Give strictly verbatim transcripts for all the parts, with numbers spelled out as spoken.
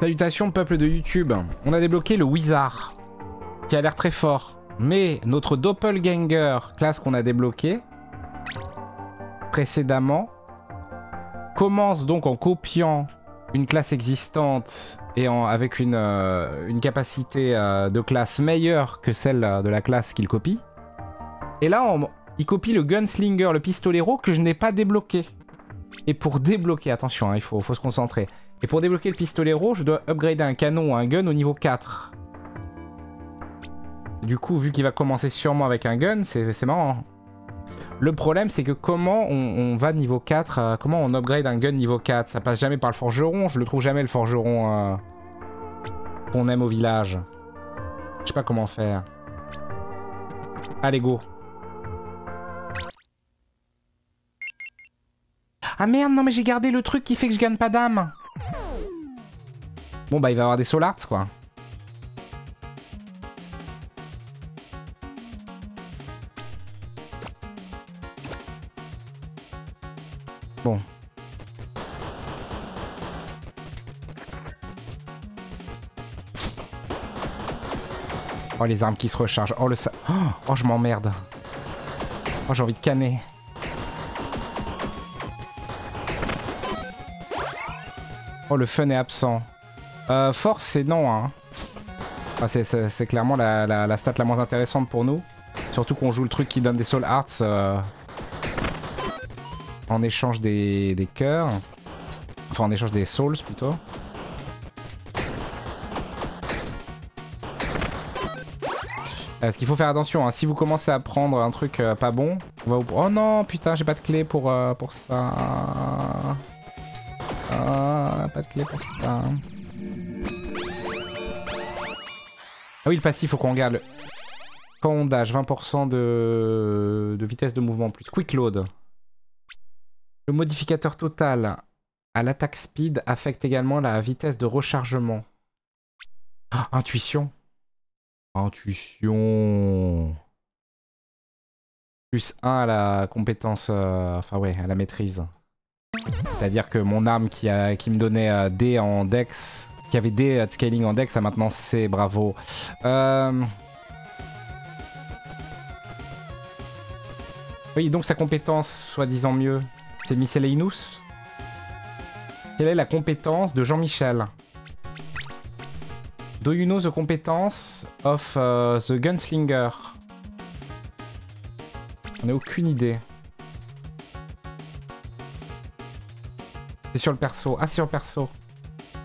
Salutations peuple de YouTube. On a débloqué le Wizard, qui a l'air très fort. Mais notre doppelganger, classe qu'on a débloquée précédemment, commence donc en copiant une classe existante et en, avec une, euh, une capacité euh, de classe meilleure que celle de la classe qu'il copie. Et là, on, il copie le gunslinger, le pistolero, que je n'ai pas débloqué. Et pour débloquer, attention, hein, il faut, faut se concentrer. Et pour débloquer le pistolero, je dois upgrader un canon ou un gun au niveau quatre. Du coup, vu qu'il va commencer sûrement avec un gun, c'est marrant. Le problème, c'est que comment on, on va niveau quatre, euh, comment on upgrade un gun niveau quatre? Ça passe jamais par le forgeron, je le trouve jamais le forgeron euh, qu'on aime au village. Je sais pas comment faire. Allez, go. Ah merde, non mais j'ai gardé le truc qui fait que je gagne pas d'âme. Bon bah il va y avoir des soul arts quoi. Bon. Oh les armes qui se rechargent. Oh le sa... Oh, oh je m'emmerde. Oh j'ai envie de canner. Oh le fun est absent. Euh, force c'est non hein. Enfin, c'est clairement la, la, la stat la moins intéressante pour nous. Surtout qu'on joue le truc qui donne des soul arts. Euh... En échange des, des cœurs. Enfin en échange des souls plutôt. Euh, ce qu'il faut faire attention, hein, si vous commencez à prendre un truc euh, pas bon, on va vous... Oh non putain j'ai pas de clé pour, euh, pour ça. Euh, pas de clé pour ça. Ah oui le passif faut qu'on regarde le... Quand on dash, vingt pour cent de... de vitesse de mouvement plus. Quick load. Le modificateur total à l'attaque speed affecte également la vitesse de rechargement. Ah, intuition. Intuition. Plus un à la compétence, euh, enfin ouais, à la maîtrise. C'est-à-dire que mon arme qui, a, qui me donnait euh, D en DEX, qui avait D de scaling en DEX, a maintenant C, bravo. Euh... Oui, donc sa compétence, soi-disant mieux. C'est Miscellaneous. Quelle est la compétence de Jean-Michel? Do you know the compétence of uh, the gunslinger? On n'a aucune idée. C'est sur le perso. Ah, c'est sur le perso.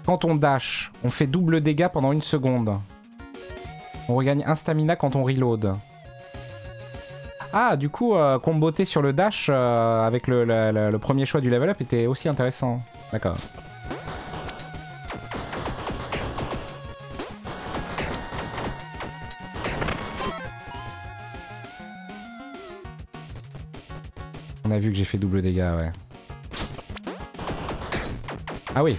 Quand on dash, on fait double dégâts pendant une seconde. On regagne un stamina quand on reload. Ah, du coup, euh, comboter sur le dash euh, avec le, le, le, le premier choix du level up était aussi intéressant. D'accord. On a vu que j'ai fait double dégâts, ouais. Ah oui.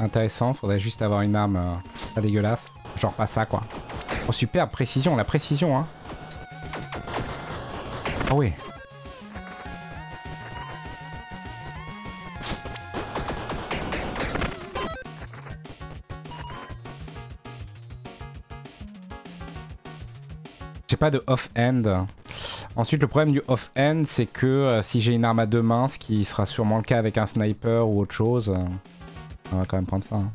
Intéressant, faudrait juste avoir une arme euh, pas dégueulasse, genre pas ça quoi. Oh superbe, précision, la précision hein. Oh oui. J'ai pas de off-hand. Ensuite le problème du off-hand c'est que euh, si j'ai une arme à deux mains, ce qui sera sûrement le cas avec un sniper ou autre chose, euh... on va quand même prendre ça. Hein.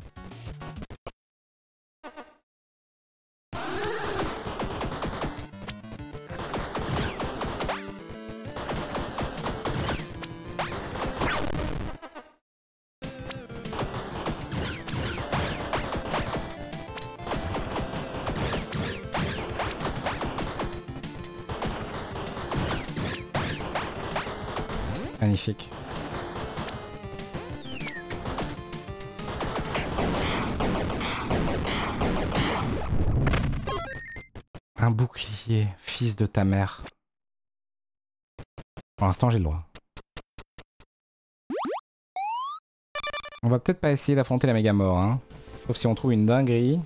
Magnifique. Un bouclier, fils de ta mère. Pour l'instant, j'ai le droit. On va peut-être pas essayer d'affronter la méga mort, hein. Sauf si on trouve une dinguerie.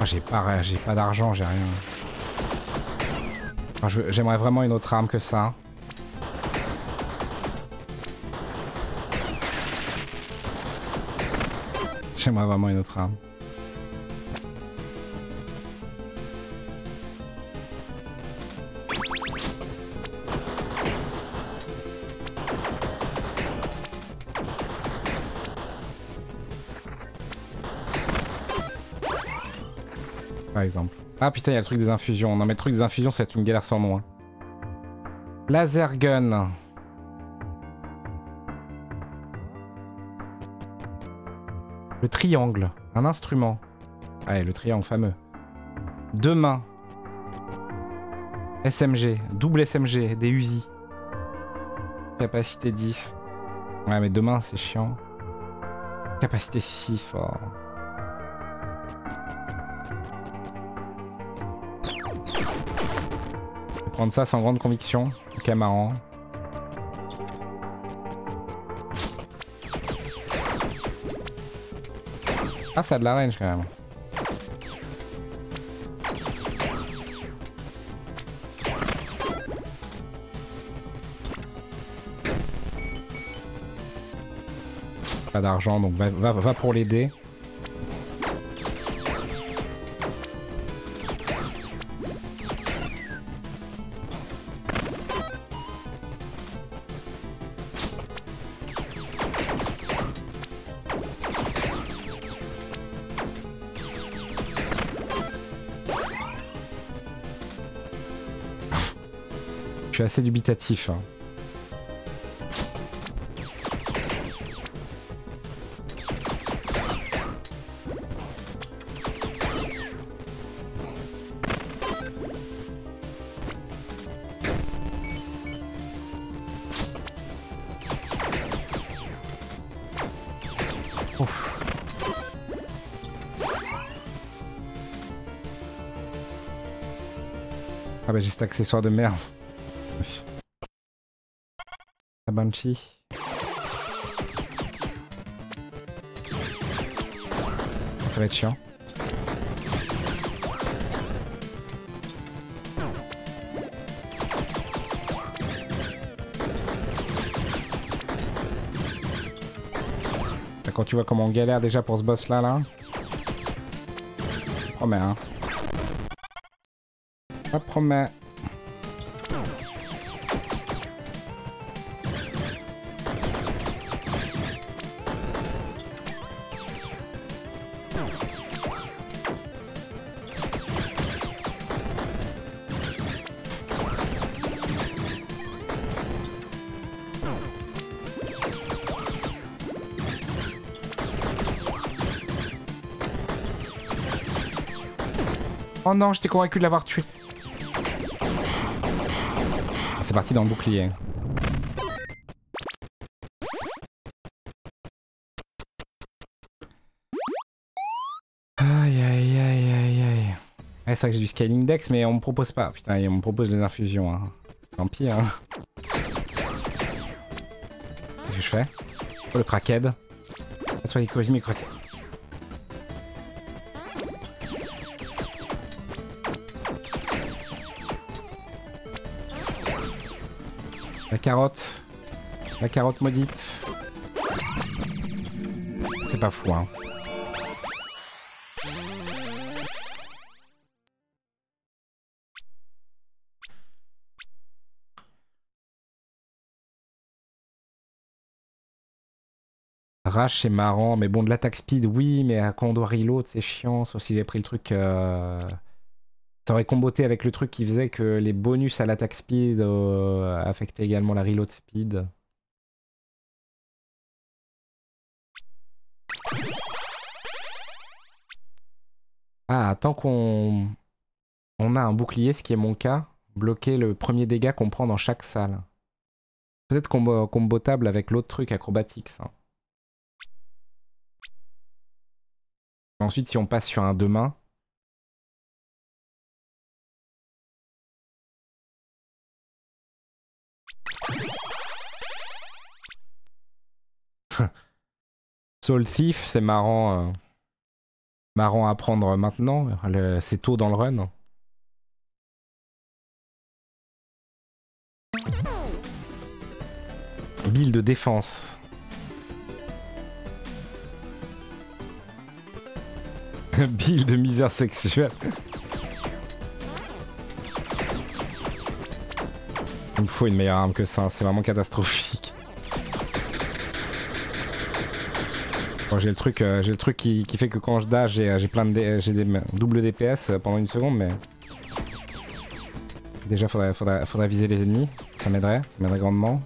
Oh, j'ai pas, j'ai pas d'argent, j'ai rien. Oh, j'aimerais vraiment une autre arme que ça. J'aimerais vraiment une autre arme. Par exemple. Ah putain, il y a le truc des infusions. Non mais le truc des infusions, c'est une galère sans nom. Hein. Laser gun. Le triangle, un instrument. Allez, le triangle fameux. Deux mains. S M G, double S M G, des Uzi. Capacité dix. Ouais, mais deux mains, c'est chiant. Capacité six. Oh. Je vais prendre ça sans grande conviction. Ok, marrant. Ah, ça a de la range quand même. Pas d'argent, donc va, va, va pour les dés. Assez dubitatif. Hein. Ah bah j'ai cet accessoire de merde. La Banshee. Ça va être chiant. Quand tu vois comment on galère déjà pour ce boss là là. Promets hein. Pas promet. Oh non, j'étais convaincu de l'avoir tué. C'est parti dans le bouclier. Aïe aïe aïe aïe aïe. Ouais, c'est vrai que j'ai du scaling dex, mais on me propose pas. Putain, on me propose des infusions. Hein. Tant pis. Hein. Qu'est-ce que je fais? Oh, le crackhead. Soyez cosmique, crackhead. La carotte, la carotte maudite. C'est pas fou, hein. Rash, c'est marrant, mais bon, de l'attaque speed, oui, mais quand on doit reload, c'est chiant, sauf si j'ai pris le truc... Euh... Ça aurait comboté avec le truc qui faisait que les bonus à l'attaque speed euh, affectaient également la reload speed. Ah, tant qu'on on a un bouclier, ce qui est mon cas, bloquer le premier dégât qu'on prend dans chaque salle. Peut-être combo combotable avec l'autre truc, acrobatique, ça. Ensuite, si on passe sur un deux mains. Soul Thief, c'est marrant, euh, marrant à prendre maintenant, c'est tôt dans le run. Build de défense. Build de misère sexuelle. Il me faut une meilleure arme que ça, c'est vraiment catastrophique. Bon, j'ai le truc, euh, j'ai le truc qui, qui fait que quand je dash, j'ai plein de j'ai des double D P S pendant une seconde, mais déjà faudrait, faudrait, faudrait viser les ennemis, ça m'aiderait, ça m'aiderait grandement.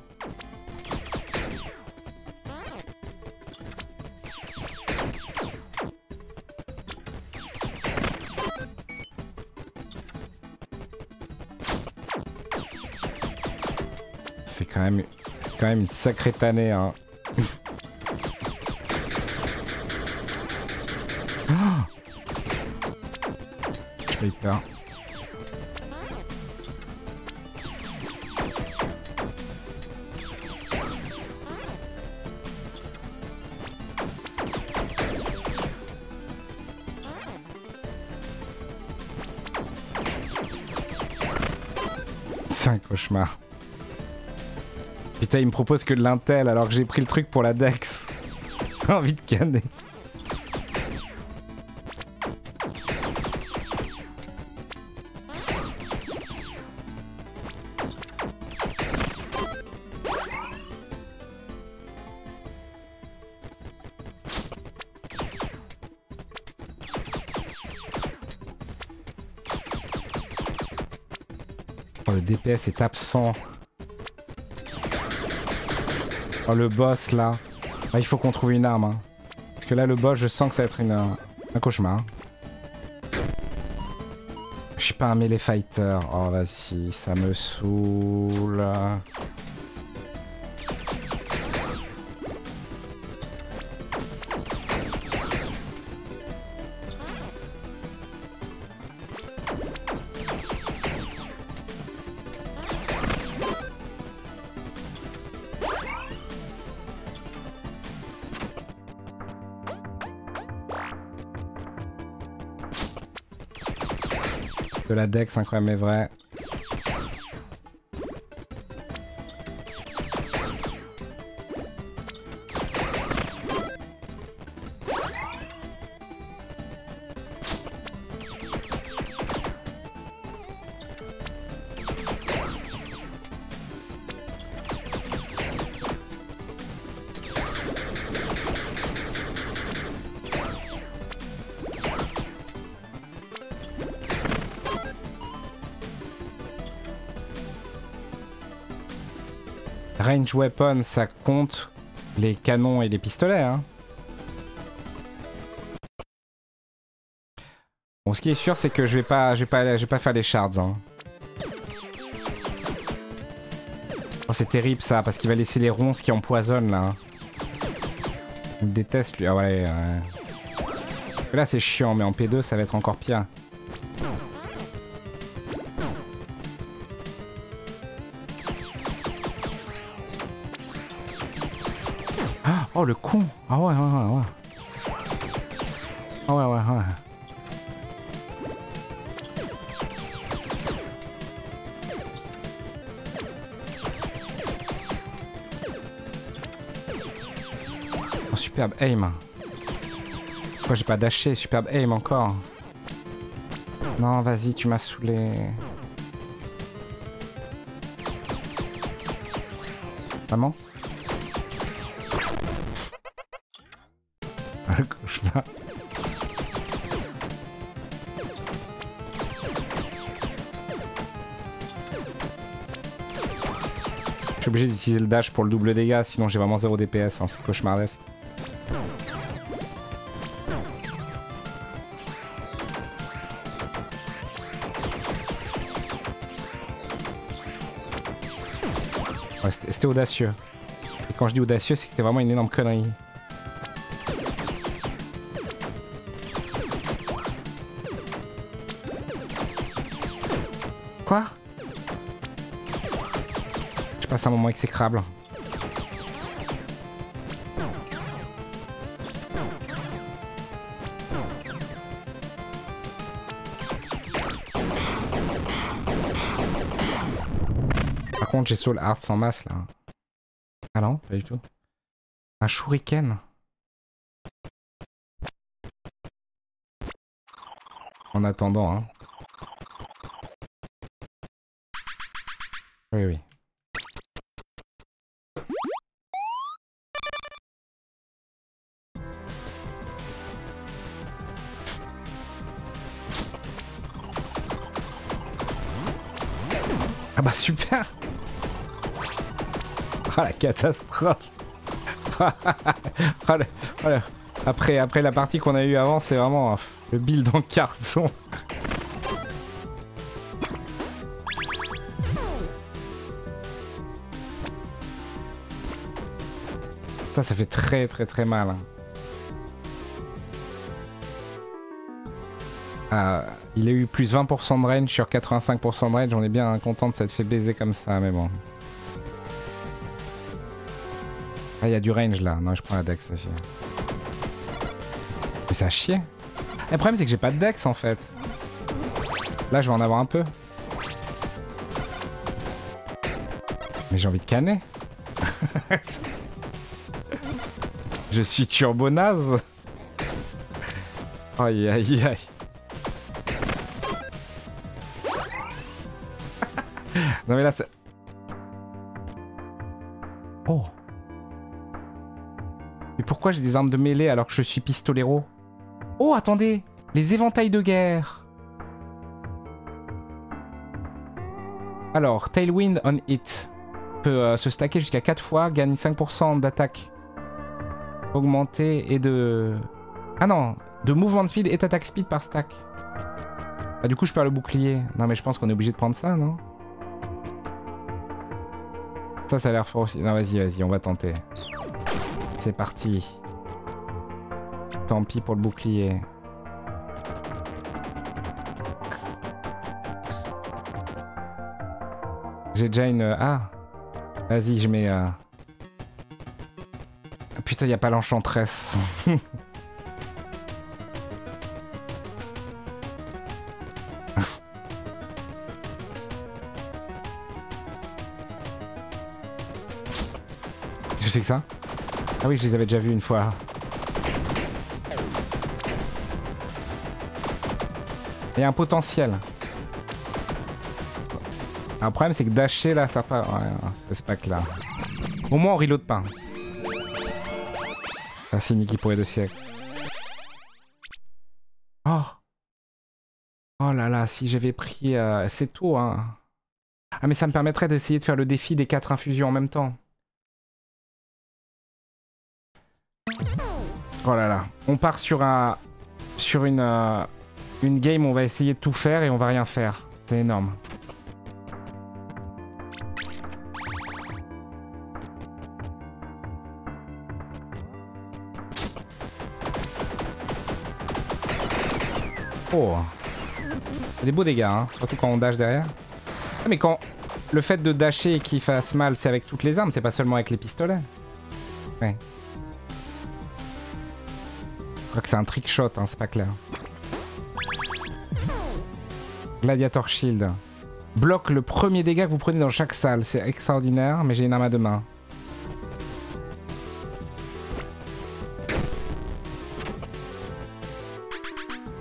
C'est quand même, quand même une sacrée tannée, hein. Putain. C'est un cauchemar. Putain, il me propose que de l'intel alors que j'ai pris le truc pour la DEX. J'ai envie de canner. D P S est absent. Oh, le boss là. Ah, il faut qu'on trouve une arme. Hein. Parce que là, le boss, je sens que ça va être une, euh, un cauchemar. Hein. Je suis pas un melee fighter. Oh, vas-y, ça me saoule. La DEX, incroyable mais vrai. Range weapon, ça compte les canons et les pistolets. Hein. Bon, ce qui est sûr, c'est que je vais pas, je vais pas, je vais pas faire les shards. Hein. Oh, c'est terrible ça, parce qu'il va laisser les ronces qui empoisonnent là. Il déteste lui. Ah ouais. ouais. Là, c'est chiant, mais en P deux, ça va être encore pire. Oh le con! Ah ouais, ouais, ouais, ouais. Ah ouais, ouais, ouais. Oh, superbe aim. Pourquoi j'ai pas dashé? Superbe aim encore. Non, vas-y, tu m'as saoulé. Maman? Je suis obligé d'utiliser le dash pour le double dégâts, sinon j'ai vraiment zéro D P S, hein, c'est cauchemardesque. Ouais, c'était audacieux. Et quand je dis audacieux, c'est que c'était vraiment une énorme connerie. Quoi? Je passe un moment exécrable. Par contre, j'ai Soul Arts en masse là. Ah non, pas du tout. Un shuriken. En attendant, hein. Oui, oui. Ah bah super. Ah la catastrophe. Voilà, voilà. Après, après la partie qu'on a eue avant, c'est vraiment le build en carton. Ça, ça fait très très très mal. Euh, il a eu plus vingt pour cent de range sur quatre-vingt-cinq pour cent de range. On est bien content de s'être fait baiser comme ça, mais bon. Ah, il y a du range là. Non, je prends la dex aussi. Mais ça a chier. Et le problème, c'est que j'ai pas de dex en fait. Là, je vais en avoir un peu. Mais j'ai envie de canner. Je suis turbo naze. Aïe aïe aïe. Non mais là c'est... Oh. Mais pourquoi j'ai des armes de mêlée alors que je suis pistolero? Oh attendez. Les éventails de guerre. Alors, Tailwind on hit. Peut euh, se stacker jusqu'à quatre fois, gagne cinq pour cent d'attaque. Augmenter et de... Ah non, de mouvement de speed et d'attaque speed par stack. Ah, du coup, je perds le bouclier. Non, mais je pense qu'on est obligé de prendre ça, non? Ça, ça a l'air fort aussi. Non, vas-y, vas-y, on va tenter. C'est parti. Tant pis pour le bouclier. J'ai déjà une... Ah. Vas-y, je mets... Euh... Putain, y'a pas l'enchantresse. Qu'est-ce que c'est que ça? Ah oui, je les avais déjà vus une fois. Il y a un potentiel. Un problème, c'est que dasher là, ça pas. Ouais, c'est pas que là. Au moins, on reload pas. Un signe qui pourrait de siècle. Oh. Oh là là, si j'avais pris... Euh, c'est tôt, hein. Ah mais ça me permettrait d'essayer de faire le défi des quatre infusions en même temps. Oh là là. On part sur un... Sur une... Euh, une game où on va essayer de tout faire et on va rien faire. C'est énorme. Oh. Des beaux dégâts, hein. Surtout quand on dash derrière. Ah, mais quand le fait de dasher et qu'il fasse mal, c'est avec toutes les armes, c'est pas seulement avec les pistolets. Ouais. Je crois que c'est un trick shot, hein, c'est pas clair. Gladiator Shield. Bloque le premier dégât que vous prenez dans chaque salle, c'est extraordinaire, mais j'ai une arme à deux mains.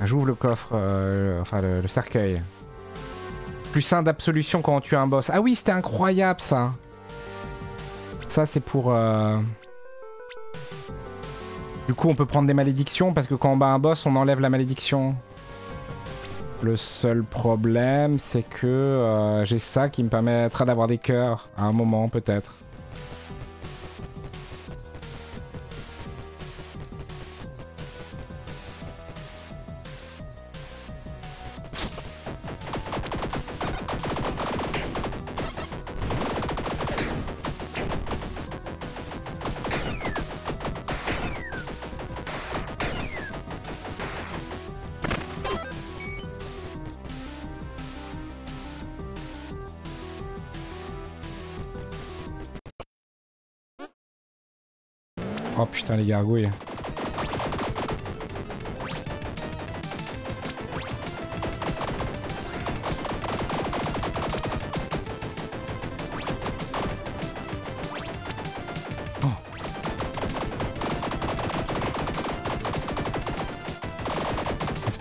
J'ouvre le coffre, euh, le, enfin le, le cercueil. Plus un d'absolution quand on tue un boss. Ah oui, c'était incroyable ça. Ça c'est pour... Euh... Du coup on peut prendre des malédictions parce que quand on bat un boss on enlève la malédiction. Le seul problème c'est que euh, j'ai ça qui me permettra d'avoir des cœurs à un moment peut-être. Oh putain les gargouilles.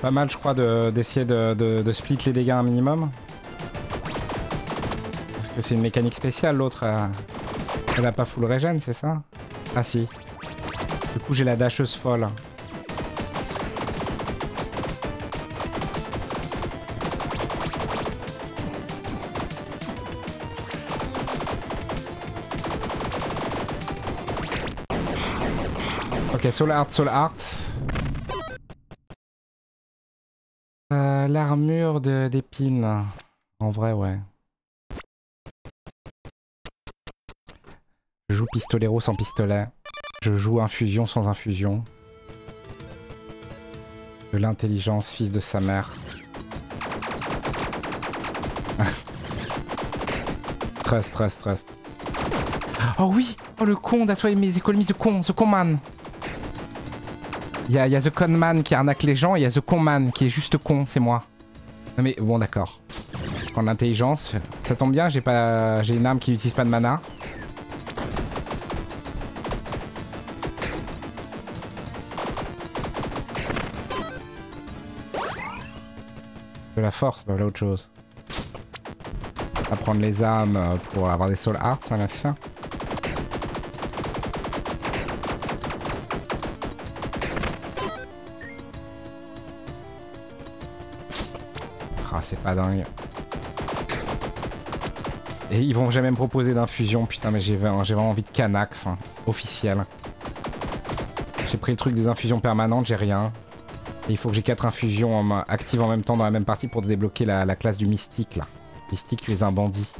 Pas mal je crois d'essayer de, de, de, de split les dégâts un minimum. Parce que c'est une mécanique spéciale l'autre, elle, elle a pas full regen c'est ça? Ah si. Du coup j'ai la dasheuse folle. Ok, Soul Art, Soul Art. L'armure d'épines. En vrai, ouais. Je joue pistolero sans pistolet. Je joue infusion sans infusion. De l'intelligence, fils de sa mère. Trust, trust, trust. Oh oui! Oh le con d'assoyer mes économies, ce con, ce con man! Il y a, y a The Con Man qui arnaque les gens et il y a The Con Man qui est juste con, c'est moi. Non mais bon d'accord. Prendre l'intelligence, ça tombe bien, j'ai pas, j'ai une arme qui n'utilise pas de mana. De la force, voilà autre chose. À prendre les armes pour avoir des soul arts, hein, bien sûr. C'est pas dingue. Et ils vont jamais me proposer d'infusion. Putain mais j'ai vraiment, j'ai vraiment envie de canax. Hein, officiel. J'ai pris le truc des infusions permanentes. J'ai rien. Et il faut que j'ai quatre infusions en, actives en même temps dans la même partie pour débloquer la, la classe du mystique là. Mystique tu es un bandit.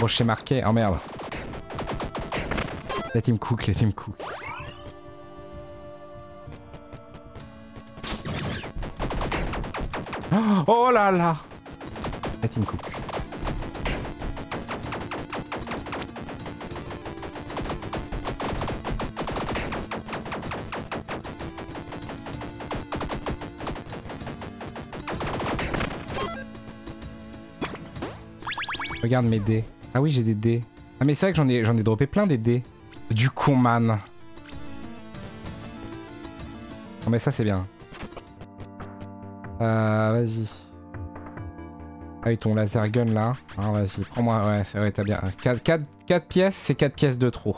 Rocher marqué. Oh merde. La team cook. La team cook. Oh là là! La team cook. Regarde mes dés. Ah oui j'ai des dés. Ah mais c'est vrai que j'en ai, j'en ai droppé plein des dés. Du con man. Non mais ça c'est bien. Euh, vas-y. Ah oui, ton laser gun là. Ah, vas-y, prends-moi. Ouais, c'est vrai, t'as bien. quatre pièces, c'est quatre pièces de trop.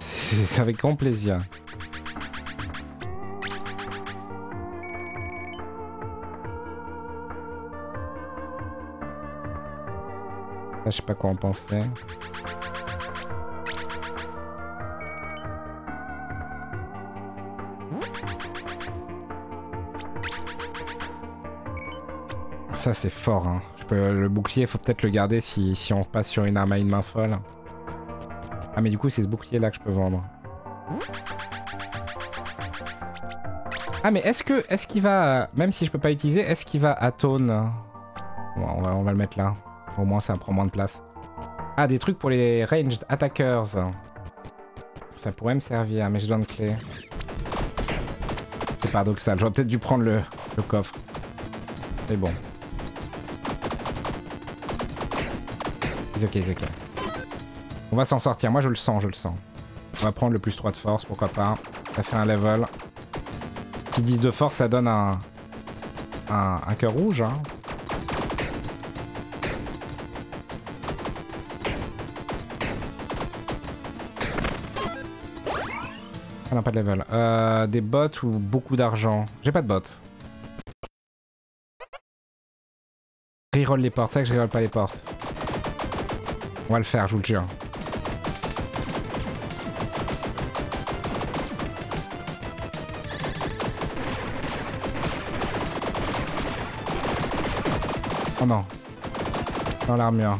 C'est avec grand plaisir. Là, je sais pas quoi en penser. Ça c'est fort hein. Je peux, le bouclier faut peut-être le garder si, si on passe sur une arme à une main folle. Ah mais du coup c'est ce bouclier là que je peux vendre. Ah mais est-ce que est-ce qu'il va, même si je peux pas l'utiliser, est-ce qu'il va atone? Bon, on, va, on va le mettre là. Au moins ça prend moins de place. Ah des trucs pour les ranged attackers. Ça pourrait me servir mais j'ai besoin de clés. C'est paradoxal, j'aurais peut-être dû prendre le, le coffre. Mais bon. Ok, ok. On va s'en sortir, moi je le sens, je le sens. On va prendre le plus trois de force, pourquoi pas. Ça fait un level. Qui dix de force, ça donne un, un, un cœur rouge. Hein. Ah non, pas de level. Euh, des bots ou beaucoup d'argent? J'ai pas de bots. Reroll les portes, c'est vrai que je reroll pas les portes. On va le faire, je vous le jure. Oh non. Dans l'armure.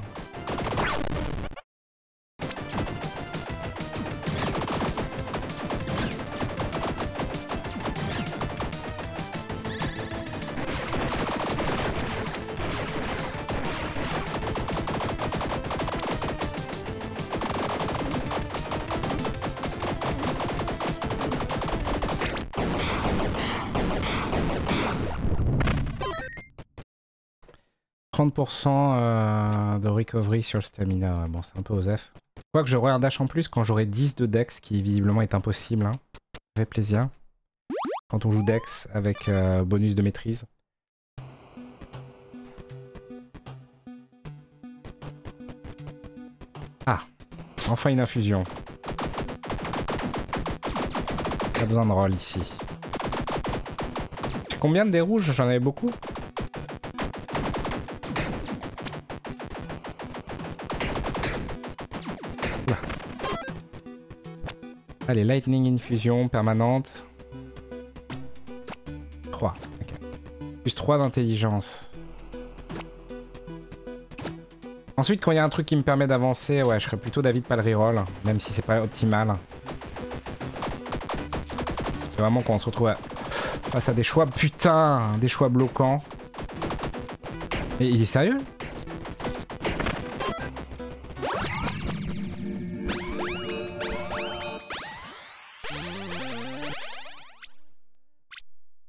trente pour cent euh, de recovery sur le stamina. Bon, c'est un peu osef. Quoique j'aurai un dash en plus quand j'aurai dix de dex, qui visiblement est impossible. Hein. Ça fait plaisir. Quand on joue dex avec euh, bonus de maîtrise. Ah, enfin une infusion. Pas besoin de roll ici. J'ai combien de dés rouges? J'en avais beaucoup. Oula. Allez, lightning infusion permanente. trois. Okay. Plus trois d'intelligence. Ensuite, quand il y a un truc qui me permet d'avancer, ouais, je serais plutôt d'avis de pas le reroll, même si c'est pas optimal. C'est vraiment quand on se retrouve à... face à des choix, putain, des choix bloquants. Mais il est sérieux?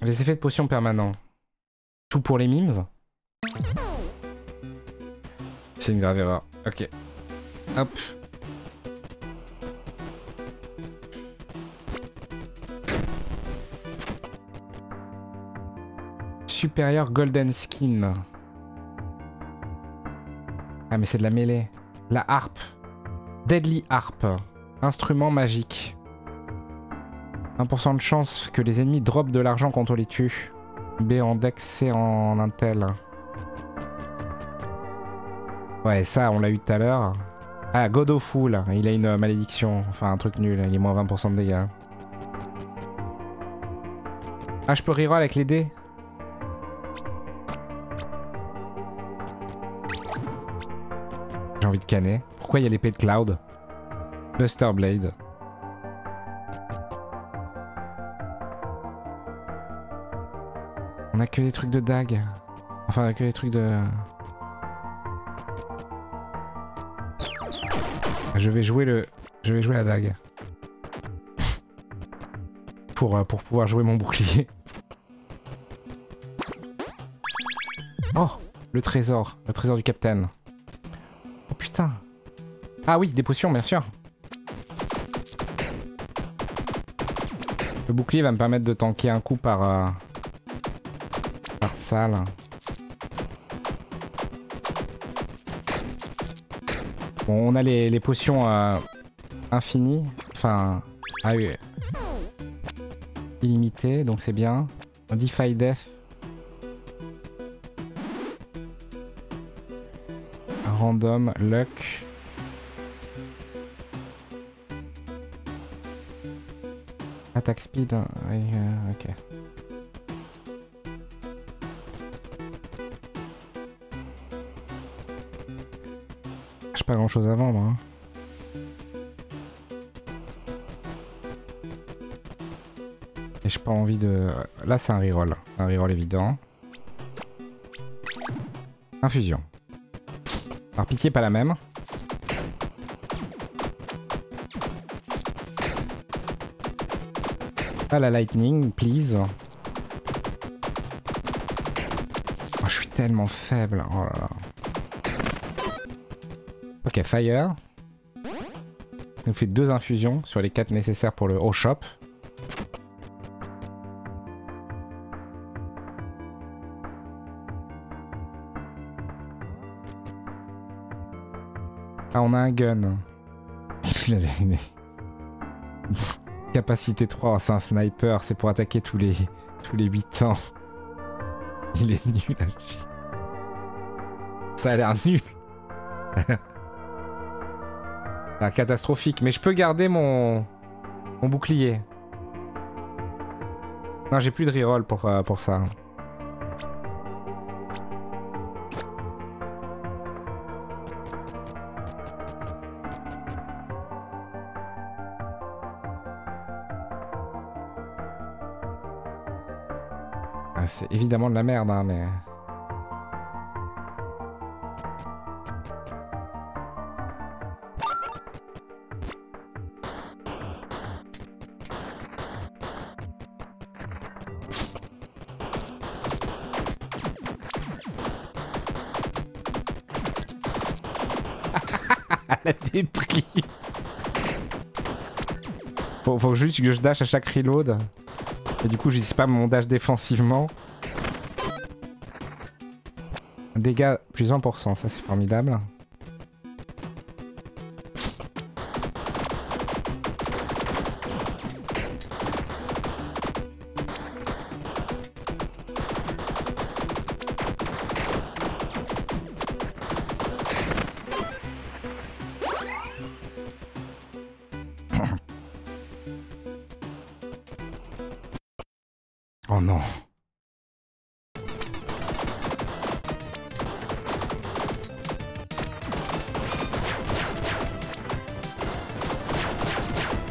Les effets de potion permanents. Tout pour les mimes? C'est une grave erreur. Ok. Hop. Supérieur golden skin. Ah mais c'est de la mêlée. La harpe. Deadly harp. Instrument magique. un pour cent de chance que les ennemis droppent de l'argent quand on les tue. B en dex, C en intel. Ouais, ça, on l'a eu tout à l'heure. Ah, God of Fool, il a une malédiction. Enfin, un truc nul, il est moins vingt pour cent de dégâts. Ah, je peux reroll avec les dés. J'ai envie de canner. Pourquoi il y a l'épée de Cloud? Buster Blade. On a que des trucs de dague. Enfin, on a que des trucs de... Je vais jouer le... Je vais jouer la dague. pour, euh, pour pouvoir jouer mon bouclier. Oh, le trésor. Le trésor du capitaine. Oh putain. Ah oui, des potions, bien sûr. Le bouclier va me permettre de tanker un coup par... Euh, par salle. Bon, on a les, les potions euh, infinies, enfin, ah oui, illimitées, donc c'est bien. On defy death. Random, luck. Attack speed, oui, euh, ok. Pas grand chose à vendre. Hein. Et j'ai pas envie de... Là c'est un reroll. C'est un reroll évident. Infusion. Par pitié pas la même. Pas la lightning, please. Oh, je suis tellement faible. Oh là là. Ok, Fire. Il nous fait deux infusions sur les quatre nécessaires pour le haut shop. Ah, on a un gun. Capacité trois, c'est un sniper, c'est pour attaquer tous les, tous les huit ans. Il est nul, là. Ça a l'air nul. Catastrophique, mais je peux garder mon, mon bouclier. Non, j'ai plus de reroll pour, euh, pour ça. Ah, c'est évidemment de la merde, hein, mais... La dépris. Faut, faut juste que je dash à chaque reload. Et du coup, je spam mon dash défensivement. Dégâts plus un pour cent, ça c'est formidable. Oh non.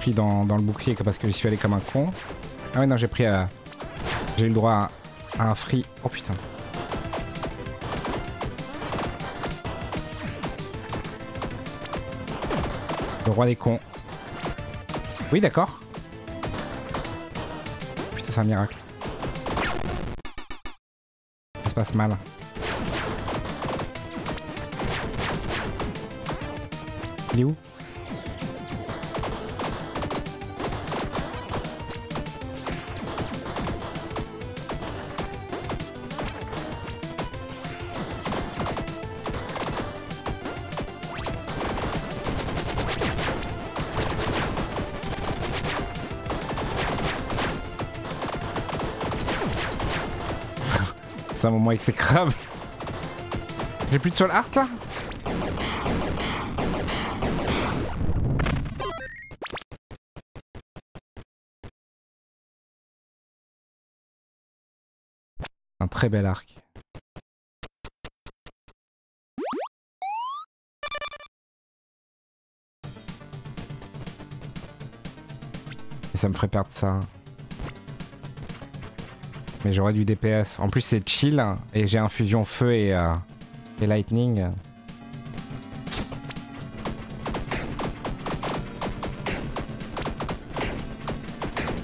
Pris dans, dans le bouclier parce que je suis allé comme un con. Ah ouais non, j'ai pris euh, j'ai eu le droit à, à un free. Oh putain. Le roi des cons. Oui d'accord. Putain c'est un miracle. Ça passe mal. Il est où? C'est un moment exécrable. J'ai plus de soul art là. Un très bel arc. Et ça me ferait perdre ça. Mais j'aurais du D P S. En plus c'est chill et j'ai infusion feu et, euh, et lightning.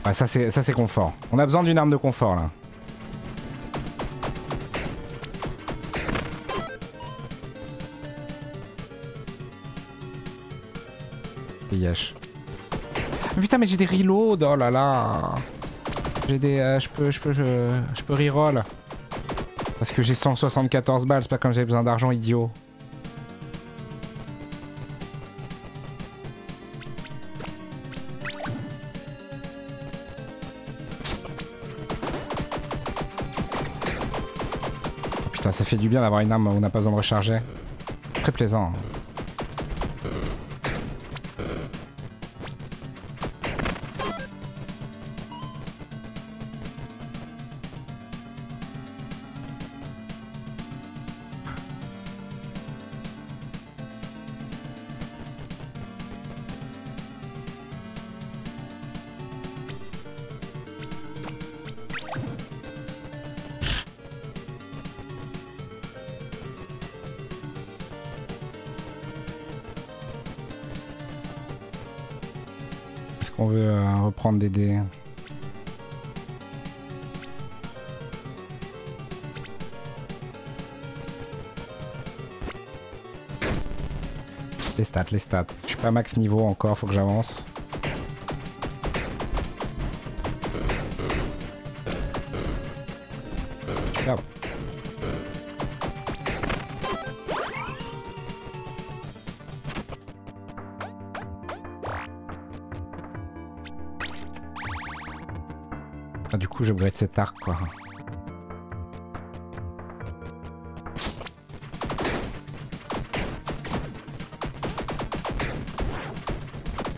Ouais, ça c'est ça c'est confort. On a besoin d'une arme de confort là. Yesh. Mais putain mais j'ai des reloads, oh là là. J'ai des... Euh, je peux... Je peux... Je, je peux reroll. Parce que j'ai cent soixante-quatorze balles, c'est pas comme j'avais besoin d'argent, idiot. Oh, putain, ça fait du bien d'avoir une arme où on n'a pas besoin de recharger. Très plaisant. On veut euh, reprendre des dés. Les stats, les stats. Je suis pas max niveau encore, faut que j'avance. Superbe. Ah, du coup, je brette cet arc, quoi.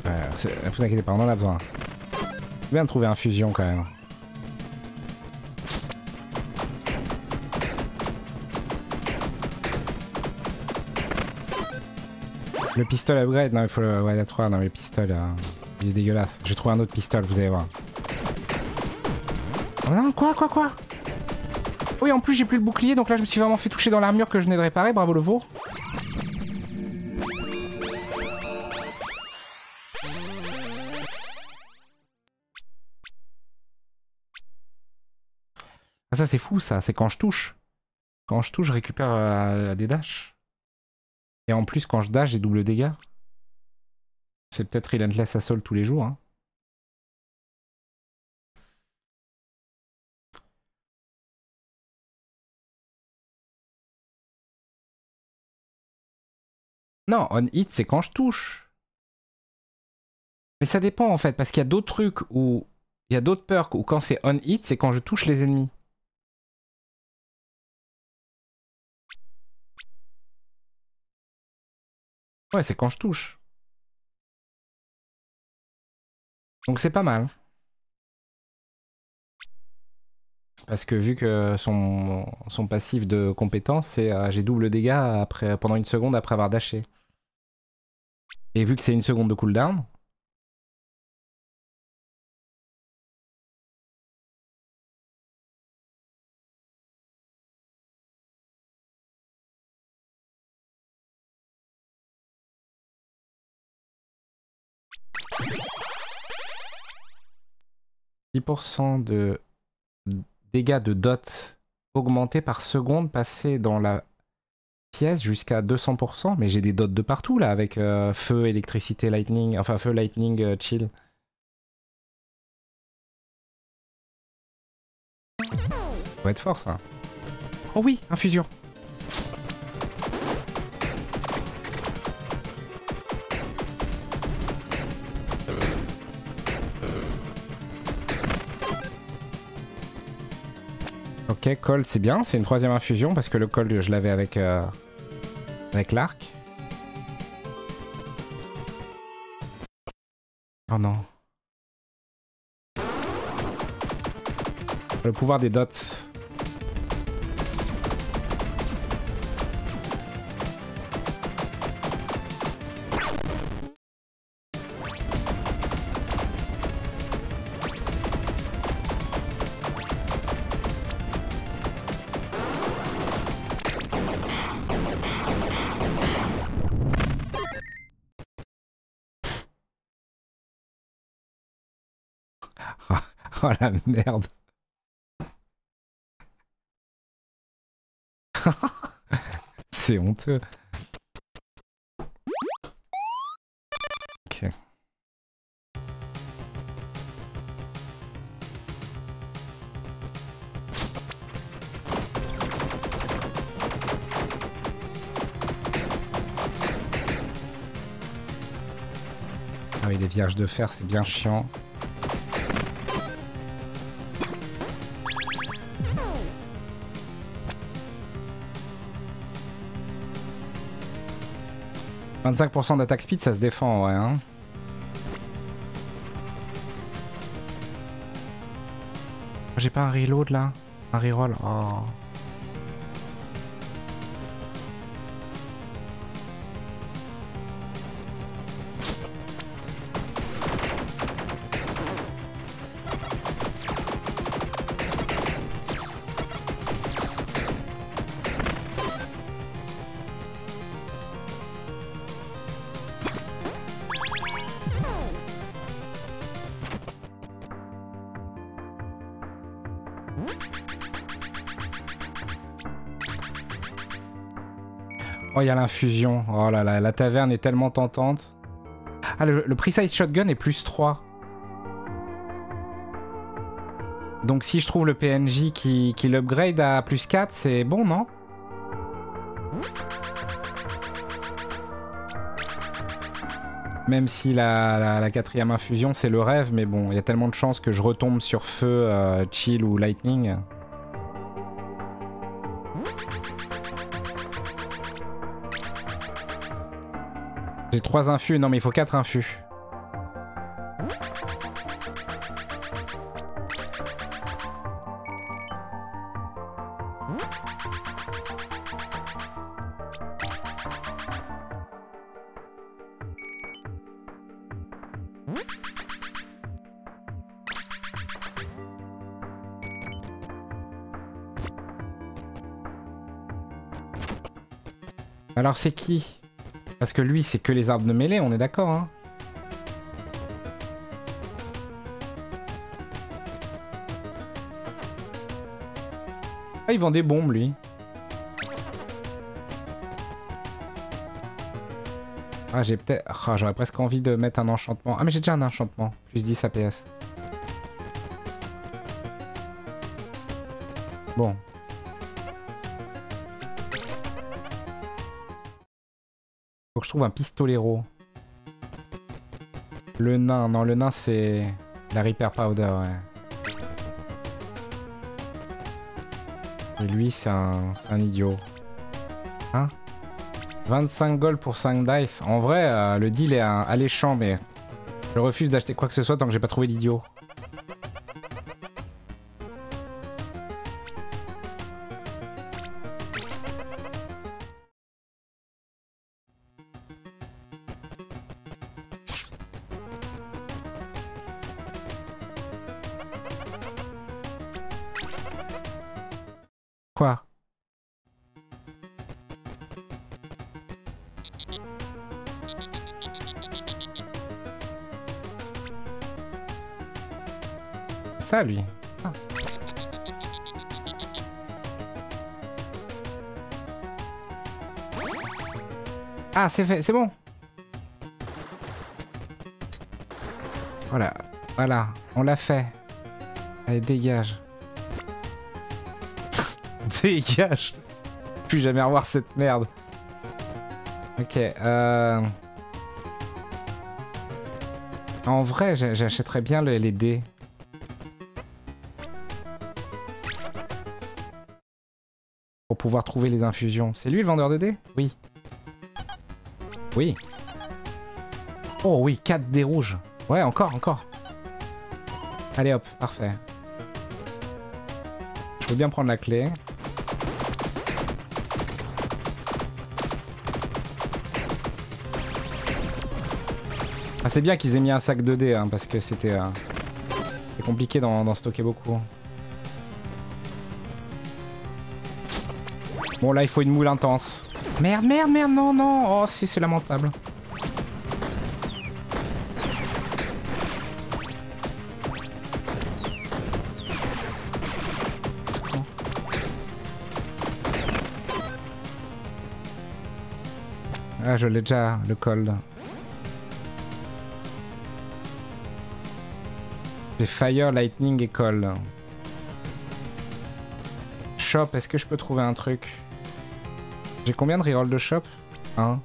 Euh, vous inquiétez pas, on en a besoin. Je viens de trouver un fusion, quand même. Le pistolet upgrade, non, il faut le... Ouais, il y a trois, non, mais le pistolet, euh... il est dégueulasse. J'ai trouvé un autre pistolet, vous allez voir. Non, quoi, quoi, quoi? Oui, en plus j'ai plus le bouclier, donc là je me suis vraiment fait toucher dans l'armure que je venais de réparer, bravo le veau. Ah ça c'est fou ça, c'est quand je touche. Quand je touche, je récupère euh, des dashs. Et en plus, quand je dash, j'ai double dégâts. C'est peut-être relentless assault tous les jours. Hein. Non, on hit, c'est quand je touche. Mais ça dépend en fait, parce qu'il y a d'autres trucs où... Il y a d'autres perks où quand c'est on hit, c'est quand je touche les ennemis. Ouais, c'est quand je touche. Donc c'est pas mal. Parce que vu que son, son passif de compétence, c'est euh, j'ai double dégâts après, pendant une seconde après avoir dashé. Et vu que c'est une seconde de cooldown... dix pour cent de dégâts de dot augmentés par seconde passés dans la pièce jusqu'à deux cents pour cent. Mais j'ai des dots de partout là avec euh, feu, électricité, lightning, enfin feu, lightning, euh, chill. Ça va être fort ça. Oh oui, infusion. Ok, Cold c'est bien, c'est une troisième infusion parce que le Cold je l'avais avec, euh, avec l'arc. Oh non. Le pouvoir des dots. Oh la merde. C'est honteux. Ok. Ah oui, les vierges de fer, c'est bien chiant. vingt-cinq pour cent d'attaque speed, ça se défend, ouais. Hein. J'ai pas un reload là? Un reroll? Oh. Oh, il y a l'infusion. Oh là là, la taverne est tellement tentante. Ah, le, le precise shotgun est plus trois. Donc si je trouve le P N J qui, qui l'upgrade à plus quatre, c'est bon, non? Même si la, la, la quatrième infusion, c'est le rêve, mais bon, il y a tellement de chances que je retombe sur feu, euh, chill ou lightning. J'ai trois infus, non mais il faut quatre infus. Alors c'est qui ? Parce que lui, c'est que les arbres de mêlée, on est d'accord, hein. Ah, il vend des bombes, lui. Ah, j'ai peut-être... Ah, j'aurais presque envie de mettre un enchantement. Ah, mais j'ai déjà un enchantement. Plus dix A P S. Bon. Faut que je trouve un pistolero. Le nain. Non, le nain, c'est... La Reaper Powder, ouais. Et lui, c'est un... un idiot. Hein? vingt-cinq gold pour cinq dice. En vrai, euh, le deal est un... alléchant, mais je refuse d'acheter quoi que ce soit tant que j'ai pas trouvé l'idiot. Quoi ? Ça, lui. Ah. Ah, c'est fait, c'est bon. Voilà, voilà, on l'a fait. Allez, dégage. Dégage. Plus jamais revoir cette merde. Ok, euh... en vrai, j'achèterais bien les dés. Pouvoir trouver les infusions. C'est lui le vendeur de dés? Oui. Oui. Oh oui, quatre dés rouges. Ouais, encore, encore. Allez hop, parfait. Je veux bien prendre la clé. Ah, c'est bien qu'ils aient mis un sac de dés, hein, parce que c'était euh, compliqué d'en stocker beaucoup. Bon, là, il faut une moule intense. Merde, merde, merde, non, non. Oh, si, c'est lamentable. Ah, je l'ai déjà, le cold. J'ai fire, lightning et cold. Shop, est-ce que je peux trouver un truc ? J'ai combien de reroll de shop? un.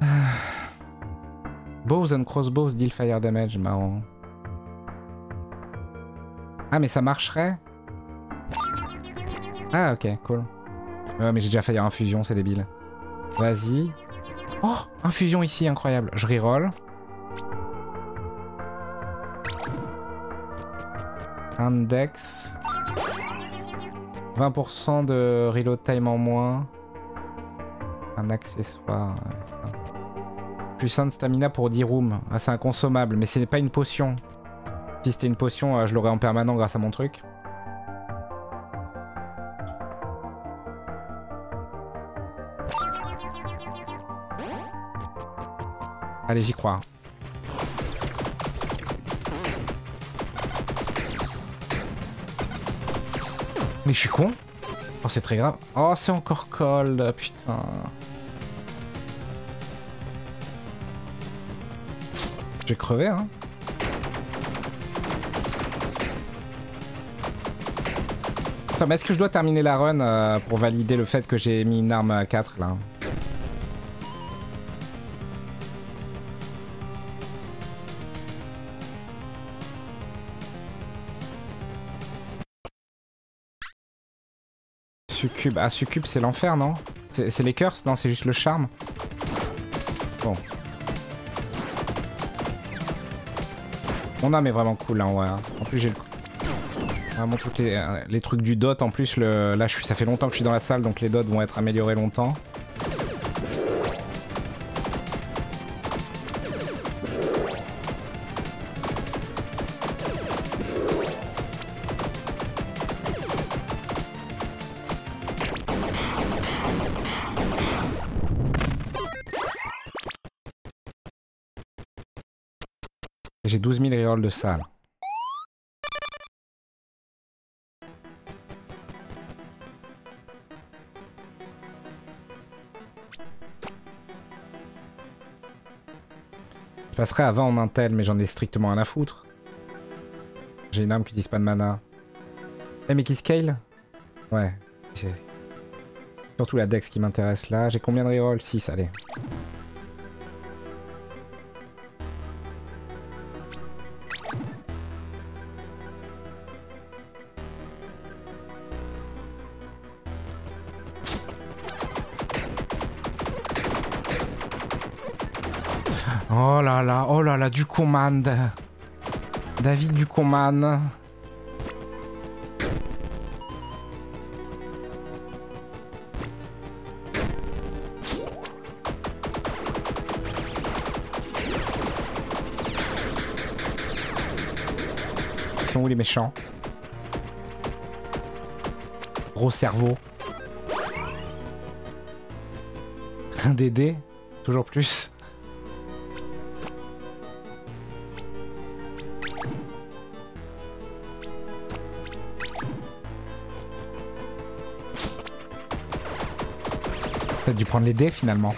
Ah. Bows and crossbows deal fire damage, marrant. Ah, mais ça marcherait? Ah, ok, cool. Ouais, mais j'ai déjà fire infusion, c'est débile. Vas-y. Oh, infusion ici, incroyable. Je reroll. Index. vingt pour cent de reload time en moins. Un accessoire. Ça. Plus un de stamina pour dix rooms. Ah, c'est inconsommable, mais c'est pas une potion. Si c'était une potion, je l'aurais en permanent grâce à mon truc. Allez, j'y crois. Mais je suis con. Oh, c'est très grave. Oh, c'est encore cold, putain. Je vais crever, hein. Attends, mais est-ce que je dois terminer la run euh, pour valider le fait que j'ai mis une arme à quatre, là? Succube. Ah, succube, c'est l'enfer, non? C'est les curses? Non, c'est juste le charme. Bon. On a, mais vraiment cool, hein, ouais. En plus, j'ai le... vraiment toutes les, les trucs du dot. En plus, le, là, je suis, ça fait longtemps que je suis dans la salle, donc les dots vont être améliorés longtemps. J'ai douze mille rerolls de salle. Je passerai à vingt en intel, mais j'en ai strictement rien à foutre. J'ai une arme qui utilise pas de mana. Eh mais qui scale? Ouais. Surtout la dex qui m'intéresse là. J'ai combien de reroll? six, allez. Oh là là, oh là là, du commande. David du commande. Ils sont où les méchants? Gros cerveau. Un D D, toujours plus. Peut-être dû prendre les dés finalement.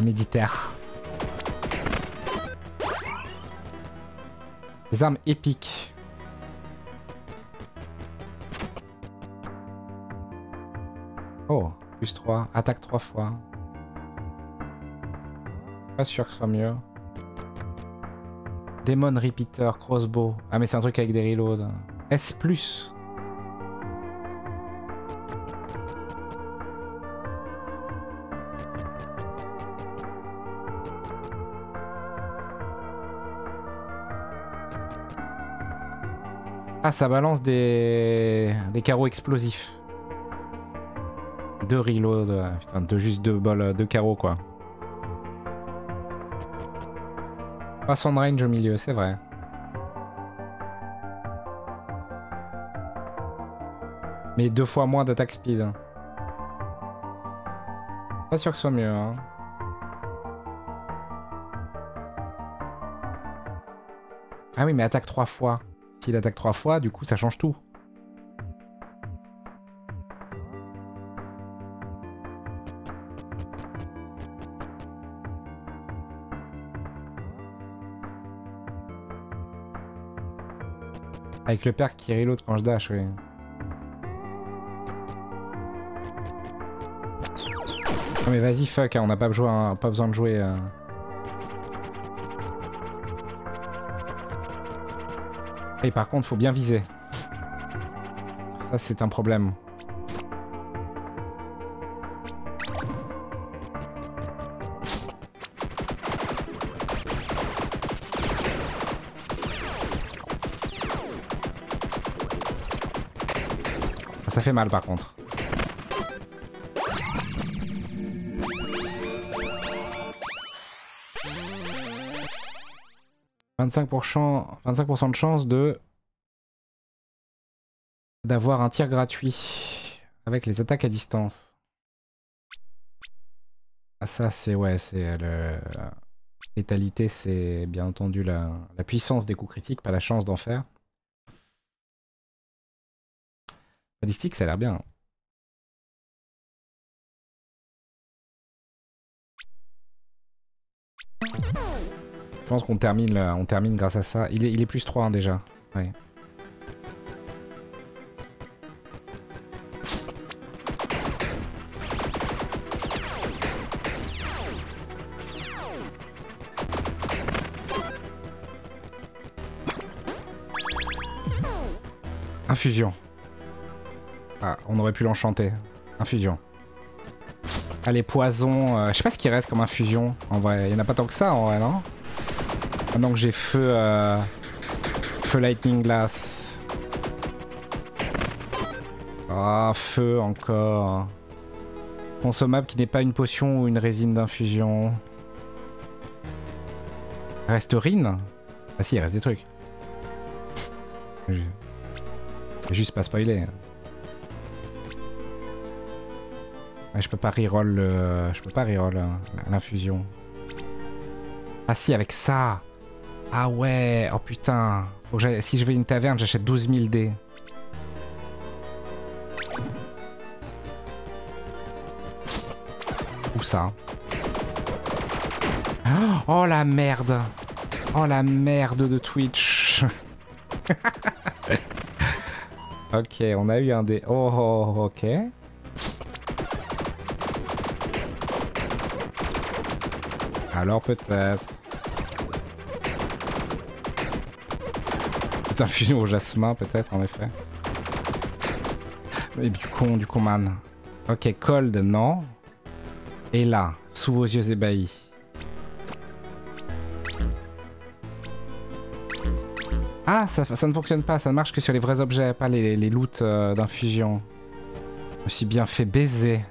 Un méditaire. Des armes épiques. Oh, plus trois. Attaque trois fois. Pas sûr que ce soit mieux. Demon Repeater, crossbow. Ah mais c'est un truc avec des reloads. S plus. Ah, ça balance des, des carreaux explosifs. Deux reloads, de... putain, de juste deux balles, deux carreaux quoi. Pas sans range au milieu, c'est vrai. Mais deux fois moins d'attaque speed. Pas sûr que ce soit mieux, hein. Ah oui, mais attaque trois fois. S'il attaque trois fois, du coup ça change tout. Avec le perk qui reload quand je dash, oui. Non mais vas-y fuck, hein, on n'a pas, hein, pas besoin de jouer... Euh... Et par contre, faut bien viser. Ça, c'est un problème. Ça fait mal, par contre. vingt-cinq pour cent de chance de d'avoir un tir gratuit avec les attaques à distance. Ah ça c'est ouais, c'est le létalité, c'est bien entendu la, la puissance des coups critiques, pas la chance d'en faire. Ballistique, ça a l'air bien. Je pense qu'on termine, on termine grâce à ça. Il est, il est plus trois hein, déjà. Ouais. Infusion. Ah, on aurait pu l'enchanter. Infusion. Allez, poison. Euh, je sais pas ce qu'il reste comme infusion. En vrai, il n'y en a pas tant que ça en vrai, non? Maintenant que j'ai feu, euh, feu lightning glass. Ah, feu encore. Consommable qui n'est pas une potion ou une résine d'infusion. Reste rine? Ah si, il reste des trucs. Je... Juste pas spoiler. Ouais, je peux pas reroll le... Je peux pas reroll l'infusion. Ah si, avec ça. Ah ouais, oh putain. Faut que si je vais à une taverne, j'achète douze mille dés. Ou ça. Oh la merde. Oh la merde de Twitch. Ok, on a eu un dé... Oh, ok. Alors peut-être... Peut-être infusion au jasmin, peut-être, en effet. Mais du con, du con, man. Ok, cold, non. Et là, sous vos yeux ébahis. Ah, ça, ça ne fonctionne pas, ça ne marche que sur les vrais objets, pas les, les loots euh, d'infusion. Je me suis bien fait baiser.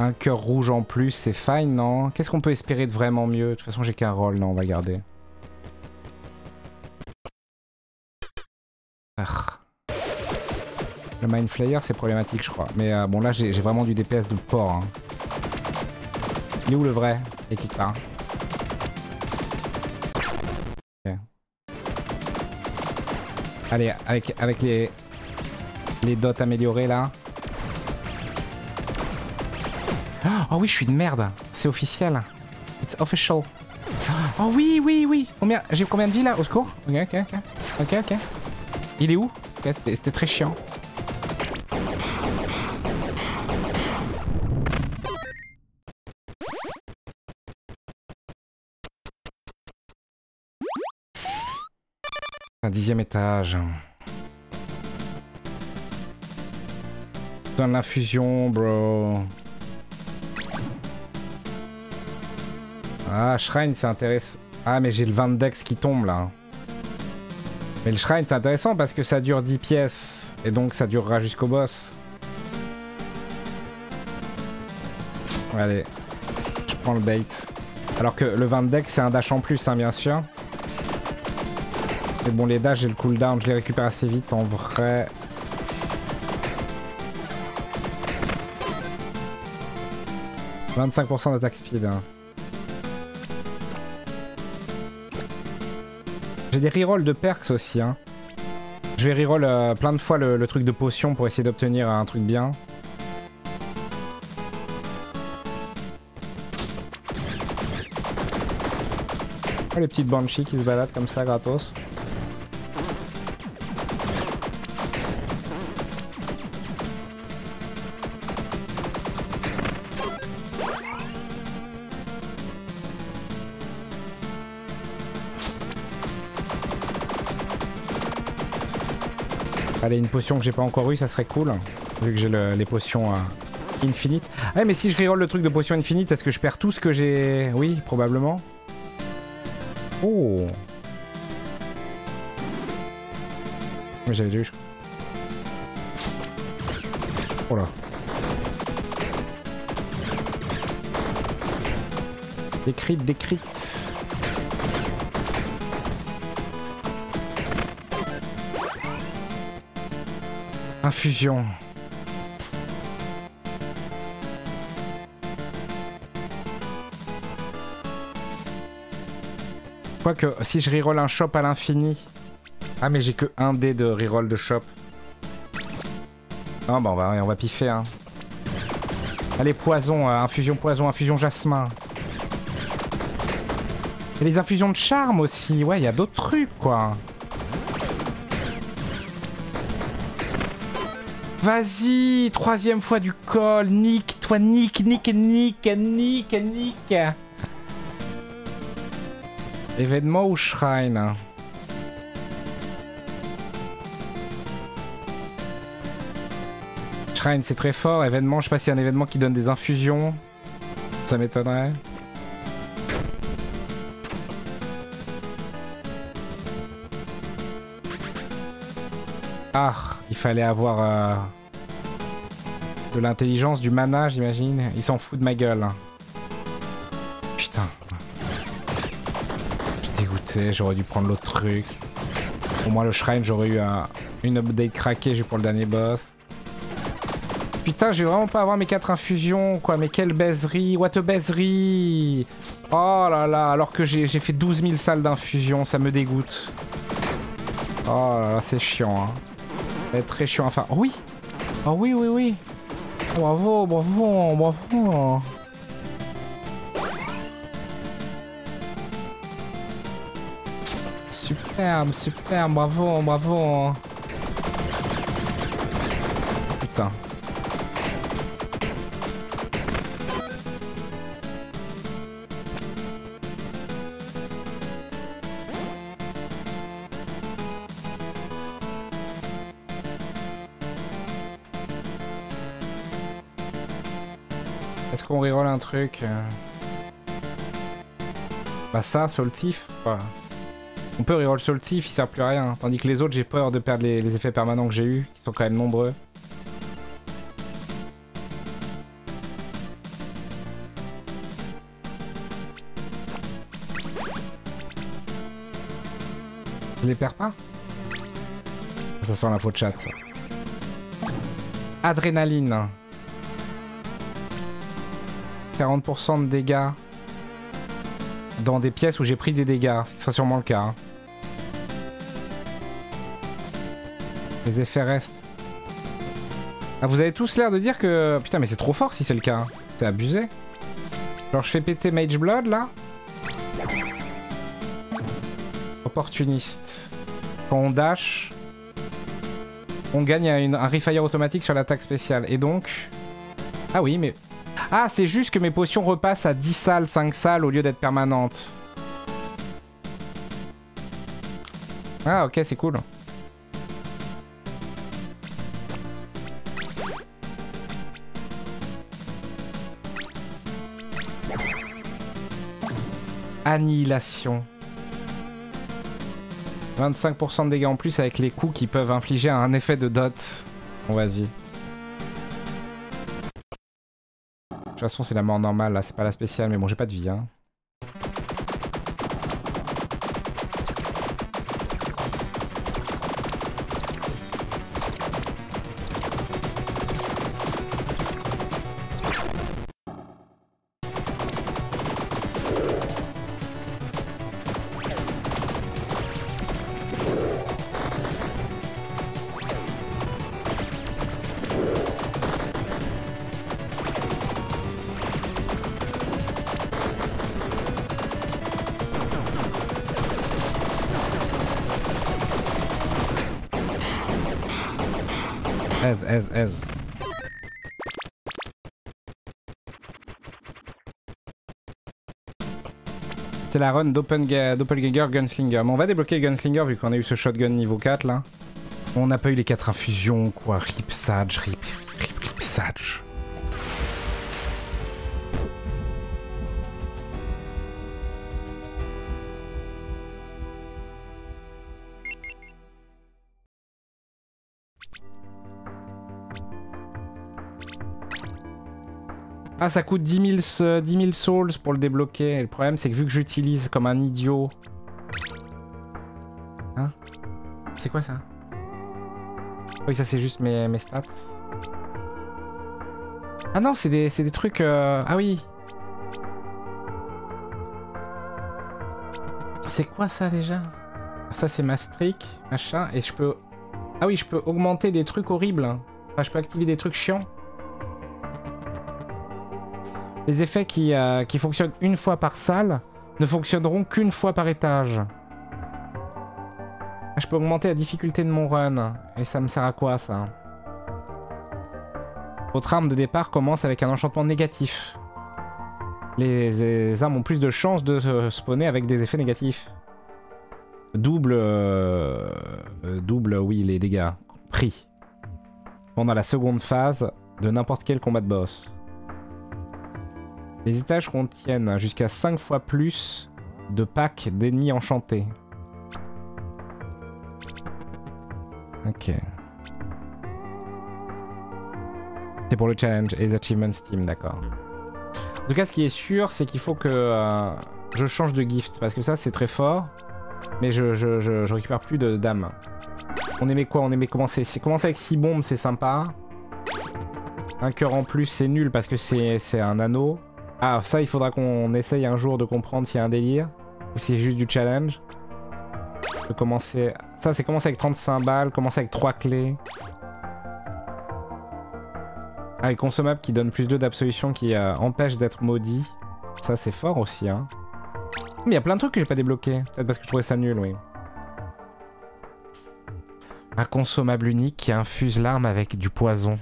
Un cœur rouge en plus, c'est fine, non? Qu'est-ce qu'on peut espérer de vraiment mieux? De toute façon, j'ai qu'un roll, non, on va garder. Arr. Le Mind Flayer, c'est problématique, je crois. Mais euh, bon, là, j'ai vraiment du D P S de porc. Hein. Il est où le vrai? Et qui part? Okay. Allez, avec, avec les, les dots améliorés, là. Oh oui, je suis de merde. C'est officiel. It's official. Oh oui, oui, oui. Combien... J'ai combien de vie, là? Au secours? Ok, ok, ok. Ok, ok. Il est où? Okay, c'était très chiant. Un dixième étage. Putain, l'infusion, bro. Ah, Shrine, c'est intéressant. Ah, mais j'ai le vingt Dex qui tombe, là. Mais le Shrine, c'est intéressant parce que ça dure dix pièces. Et donc, ça durera jusqu'au boss. Allez. Je prends le bait. Alors que le vingt Dex, c'est un dash en plus, hein, bien sûr. Mais bon, les dash, j'ai le cooldown, je les récupère assez vite en vrai. vingt-cinq pour cent d'attaque speed. Hein. J'ai des rerolls de perks aussi. Hein. Je vais reroll euh, plein de fois le, le truc de potion pour essayer d'obtenir un truc bien. Oh, les petites banshees qui se baladent comme ça gratos. Allez, une potion que j'ai pas encore eu, ça serait cool. Vu que j'ai le, les potions euh, infinites. Ah ouais, mais si je reroll le truc de potion infinite, est-ce que je perds tout ce que j'ai? Oui, probablement. Oh. Mais j'avais déjà eu. Oh là. Des crits, des crits. Infusion. Quoique, si je reroll un shop à l'infini... Ah mais j'ai que un dé de reroll de shop. Ah bah on va, on va piffer hein. Allez poison, euh, infusion poison, infusion jasmin. Et les infusions de charme aussi, ouais il y a d'autres trucs quoi. Vas-y, troisième fois du col, nique, toi nique, nique, nique, nique, nique. Événement ou shrine? Shrine c'est très fort, événement, je sais pas s'il y a un événement qui donne des infusions. Ça m'étonnerait. Ah, il fallait avoir euh, de l'intelligence, du mana, j'imagine. Il s'en fout de ma gueule. Putain. Je suis dégoûté, j'aurais dû prendre l'autre truc. Au moins le shrine, j'aurais eu euh, une update craquée juste pour le dernier boss. Putain, je vais vraiment pas avoir mes quatre infusions, quoi. Mais quelle baiserie, what a baiserie. Oh là là, alors que j'ai fait douze mille salles d'infusion, ça me dégoûte. Oh là là, c'est chiant, hein. C'est très chiant, enfin... Oh oui. Oh oui, oui, oui. Bravo, bravo, bravo. Superbe, superbe, bravo, bravo. Putain. Est-ce qu'on reroll un truc? Bah ça, sur le tif, voilà. On peut reroll sur le tif, il sert plus à rien. Tandis que les autres, j'ai peur de perdre les, les effets permanents que j'ai eu, qui sont quand même nombreux. Je les perds pas? Ça sent la faute chat, ça. Adrénaline. quarante pour cent de dégâts dans des pièces où j'ai pris des dégâts, ce sera sûrement le cas. Hein. Les effets restent. Ah, vous avez tous l'air de dire que... Putain, mais c'est trop fort si c'est le cas. C'est abusé. Alors je fais péter Mage Blood là. Opportuniste. Quand on dash, on gagne un, un refire automatique sur l'attaque spéciale. Et donc... Ah oui, mais... Ah, c'est juste que mes potions repassent à dix salles, cinq salles au lieu d'être permanentes. Ah, ok, c'est cool. Annihilation. vingt-cinq pour cent de dégâts en plus avec les coups qui peuvent infliger un effet de dot. Bon, vas-y. De toute façon, c'est la mort normale, là, c'est pas la spéciale, mais bon, j'ai pas de vie, hein. Ez, ez, ez. C'est la run doppelganger gunslinger. Mais on va débloquer gunslinger vu qu'on a eu ce shotgun niveau quatre là. On n'a pas eu les quatre infusions quoi. Rip sage, rip, rip, rip sage. Ah, ça coûte dix mille, dix mille souls pour le débloquer. Et le problème, c'est que vu que j'utilise comme un idiot... Hein? C'est quoi ça? Oui, ça, c'est juste mes, mes stats. Ah non, c'est des, c'est des trucs... Euh... Ah oui. C'est quoi ça, déjà? Ça, c'est ma streak, machin. Et je peux... Ah oui, je peux augmenter des trucs horribles. Enfin, je peux activer des trucs chiants. Les effets qui, euh, qui fonctionnent une fois par salle ne fonctionneront qu'une fois par étage. Je peux augmenter la difficulté de mon run. Et ça me sert à quoi, ça? Votre arme de départ commence avec un enchantement négatif. Les, les armes ont plus de chances de se spawner avec des effets négatifs. Double... Euh, double, oui, les dégâts. Pris. Pendant la seconde phase de n'importe quel combat de boss. Les étages contiennent jusqu'à cinq fois plus de packs d'ennemis enchantés. Ok. C'est pour le challenge et les achievements Steam, d'accord. En tout cas, ce qui est sûr, c'est qu'il faut que euh, je change de gift. Parce que ça, c'est très fort. Mais je, je, je, je récupère plus de d'âme. On aimait quoi? On aimait commencer. Commencer avec six bombes, c'est sympa. Un cœur en plus, c'est nul parce que c'est un anneau. Ah, ça, il faudra qu'on essaye un jour de comprendre s'il y a un délire ou si c'est juste du challenge. Je commençais... Ça c'est commencer avec trente-cinq balles, commencer avec trois clés. Ah, les consommables qui donnent plus deux d'absolution qui euh, empêchent d'être maudits. Ça c'est fort aussi hein. Mais il y a plein de trucs que j'ai pas débloqués. Peut-être parce que je trouvais ça nul, oui. Un consommable unique qui infuse l'arme avec du poison.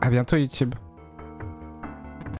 À bientôt YouTube.